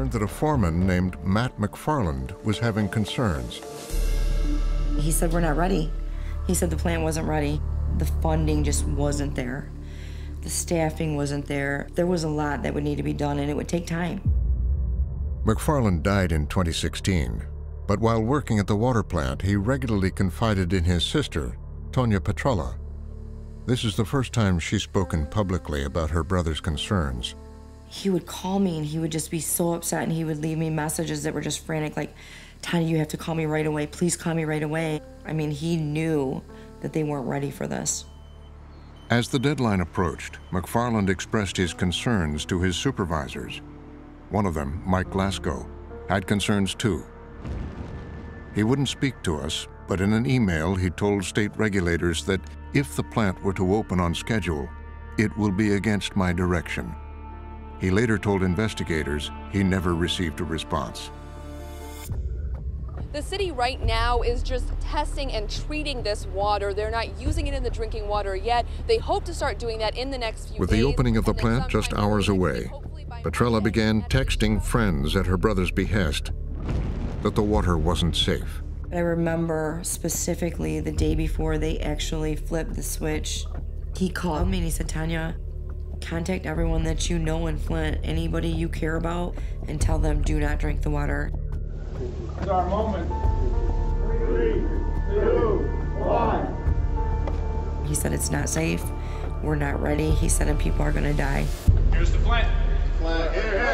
learned that a foreman named Matt McFarland was having concerns. He said, we're not ready. He said the plant wasn't ready. The funding just wasn't there. The staffing wasn't there. There was a lot that would need to be done, and it would take time. McFarland died in 2016, but while working at the water plant, he regularly confided in his sister, Tonja Petrella. This is the first time she's spoken publicly about her brother's concerns. He would call me and he would just be so upset, and he would leave me messages that were just frantic, like, Tonja, you have to call me right away. Please call me right away. I mean, he knew that they weren't ready for this. As the deadline approached, McFarland expressed his concerns to his supervisors. One of them, Mike Glasgow, had concerns too. He wouldn't speak to us, but in an email, he told state regulators that if the plant were to open on schedule, it will be against my direction. He later told investigators he never received a response. The city right now is just testing and treating this water. They're not using it in the drinking water yet. They hope to start doing that in the next few days. With the opening of the plant just hours away, Petrella began texting friends at her brother's behest that the water wasn't safe. I remember specifically the day before they actually flipped the switch. He called me and he said, Tonja, contact everyone that you know in Flint, anybody you care about, and tell them do not drink the water. It's our moment. 3, 2, 1. He said it's not safe. We're not ready. He said, and people are going to die. Here's the plant. Plant. Here, here.